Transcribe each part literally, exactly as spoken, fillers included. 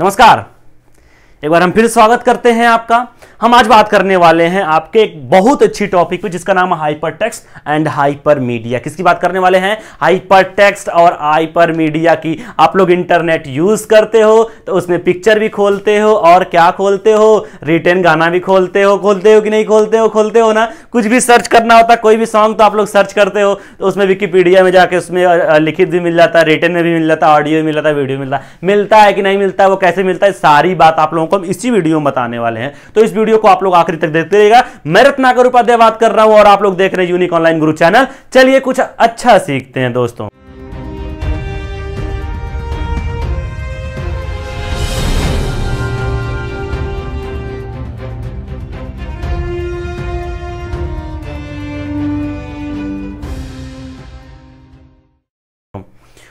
नमस्कार, एक बार हम फिर स्वागत करते हैं आपका। हम आज बात करने वाले हैं आपके एक बहुत अच्छी टॉपिक पे जिसका नाम है हाइपरटेक्स्ट एंड हाइपरमीडिया। किसकी बात करने वाले हैं? हाइपरटेक्स्ट और हाइपरमीडिया की। आप लोग इंटरनेट यूज करते हो तो उसमें पिक्चर भी खोलते हो और क्या खोलते हो, रिटर्न गाना भी खोलते हो। खोलते हो कि नहीं खोलते हो? खोलते हो ना। कुछ भी सर्च करना होता, कोई भी सॉन्ग तो आप लोग सर्च करते हो तो उसमें विकीपीडिया में जाके उसमें लिखित भी मिल जाता है, रिटर्न में भी मिल जाता है, ऑडियो भी मिल जाता है, वीडियो मिलता है। मिलता है कि नहीं मिलता, वो कैसे मिलता है, सारी बात आप लोगों को हम इसी वीडियो में बताने वाले हैं। तो इस वीडियो को आप लोग आखिरी तक देखते रहिएगा। मैं रत्नाकर उपाध्याय बात कर रहा हूं और आप लोग देख रहे हैं यूनिक ऑनलाइन गुरु चैनल। चलिए कुछ अच्छा सीखते हैं दोस्तों।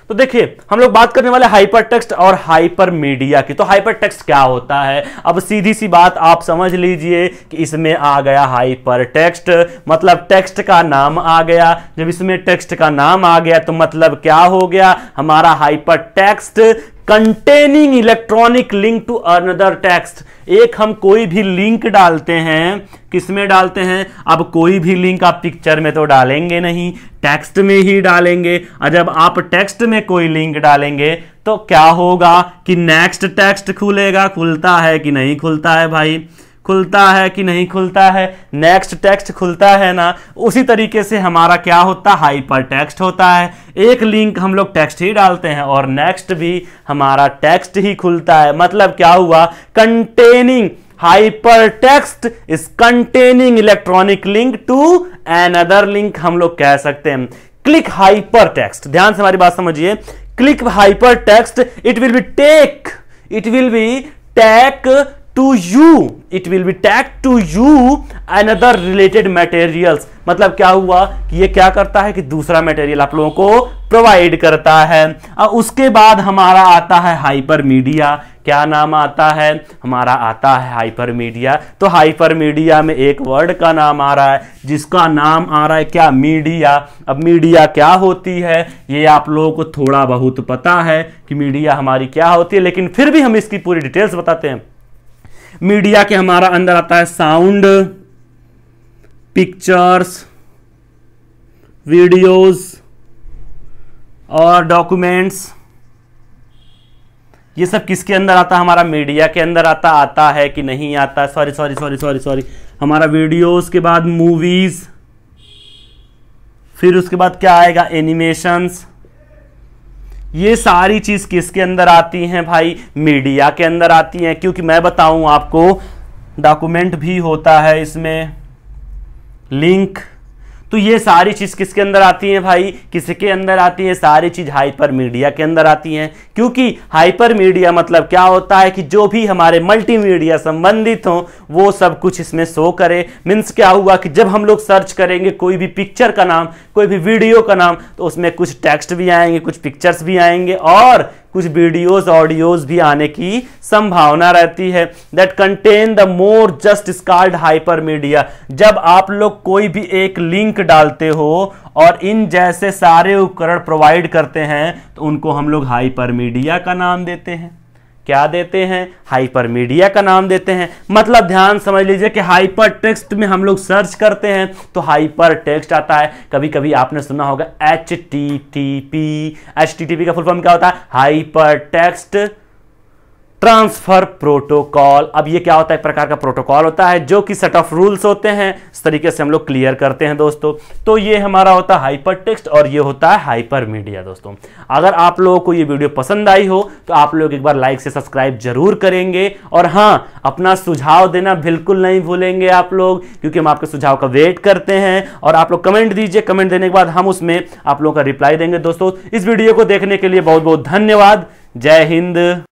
तो देखिए, हम लोग बात करने वाले हाइपरटेक्स्ट और हाइपरमीडिया की। तो हाइपरटेक्स्ट क्या होता है? अब सीधी सी बात आप समझ लीजिए कि इसमें आ गया हाइपरटेक्स्ट, मतलब टेक्स्ट का नाम आ गया। जब इसमें टेक्स्ट का नाम आ गया तो मतलब क्या हो गया हमारा hypertext containing electronic link to another text. एक हम कोई भी लिंक डालते हैं, किसमें डालते हैं? अब कोई भी लिंक आप पिक्चर में तो डालेंगे नहीं, टेक्स्ट में ही डालेंगे। और जब आप टेक्स्ट में कोई लिंक डालेंगे तो क्या होगा कि नेक्स्ट टेक्स्ट खुलेगा। खुलता है कि नहीं खुलता है भाई? खुलता है कि नहीं खुलता है? नेक्स्ट टेक्स्ट खुलता है ना। उसी तरीके से हमारा क्या होता है, हाइपर टेक्स्ट होता है। एक लिंक हम लोग टेक्स्ट ही डालते हैं और नेक्स्ट भी हमारा टेक्स्ट ही खुलता है। मतलब क्या हुआ, containing hyper text is containing electronic link to another link, हम लोग कह सकते हैं। क्लिक हाइपर टेक्स्ट, ध्यान से हमारी बात समझिए। Click hyper text, it will be take it will be take to you it will be tagged to you another related materials। मतलब क्या हुआ कि ये क्या करता है कि दूसरा मटेरियल आप लोगों को प्रोवाइड करता है। और उसके बाद हमारा आता है हाइपरमीडिया। क्या नाम आता है हमारा? आता है हाइपरमीडिया। तो हाइपरमीडिया में एक वर्ड का नाम आ रहा है जिसका नाम आ रहा है क्या, मीडिया। अब मीडिया क्या होती है ये आप लोगों को थोड़ा बहुत पता है कि मीडिया हमारी क्या होती है, लेकिन फिर भी हम इसकी पूरी डिटेल्स बताते हैं। मीडिया के हमारा अंदर आता है साउंड, पिक्चर्स, वीडियोस और डॉक्यूमेंट्स। ये सब किसके अंदर आता है? हमारा मीडिया के अंदर आता आता है कि नहीं आता? Sorry sorry sorry sorry sorry हमारा वीडियोस के बाद मूवीज, फिर उसके बाद क्या आएगा, एनिमेशंस। ये सारी चीज किसके अंदर आती हैं भाई? मीडिया के अंदर आती हैं। क्योंकि मैं बताऊं आपको, डॉक्यूमेंट भी होता है इसमें, लिंक। तो ये सारी चीज किसके अंदर आती है भाई? किसके अंदर आती है? सारी चीज हाइपरमीडिया के अंदर आती है। क्योंकि हाइपरमीडिया मतलब क्या होता है कि जो भी हमारे मल्टीमीडिया संबंधित हो वो सब कुछ इसमें शो करे। मीन्स क्या हुआ कि जब हम लोग सर्च करेंगे कोई भी पिक्चर का नाम, कोई भी वीडियो का नाम, तो उसमें कुछ टेक्स्ट भी आएंगे, कुछ पिक्चर्स भी आएंगे और कुछ वीडियोस ऑडियोज भी आने की संभावना रहती है। That contain the more just is called hypermedia. जब आप लोग कोई भी एक लिंक डालते हो और इन जैसे सारे उपकरण प्रोवाइड करते हैं तो उनको हम लोग हाइपरमीडिया का नाम देते हैं। क्या देते हैं? हाइपरमीडिया का नाम देते हैं। मतलब ध्यान समझ लीजिए कि हाइपरटेक्स्ट में हम लोग सर्च करते हैं तो हाइपरटेक्स्ट आता है। कभी कभी आपने सुना होगा H T T P. H T T P का फुल फॉर्म क्या होता है? Hypertext transfer protocol. अब ये क्या होता है? एक प्रकार का प्रोटोकॉल होता है जो कि सेट ऑफ रूल्स होते हैं। इस तरीके से हम लोग क्लियर करते हैं दोस्तों। तो ये हमारा होता है हाइपरटेक्स्ट और ये होता है हाइपरमीडिया दोस्तों। अगर आप लोगों को ये वीडियो पसंद आई हो तो आप लोग एक बार लाइक से सब्सक्राइब जरूर करेंगे। और हाँ, अपना सुझाव देना बिल्कुल नहीं भूलेंगे आप लोग, क्योंकि हम आपके सुझाव का वेट करते हैं। और आप लोग कमेंट दीजिए, कमेंट देने के बाद हम उसमें आप लोगों का रिप्लाई देंगे दोस्तों। इस वीडियो को देखने के लिए बहुत बहुत धन्यवाद। जय हिंद।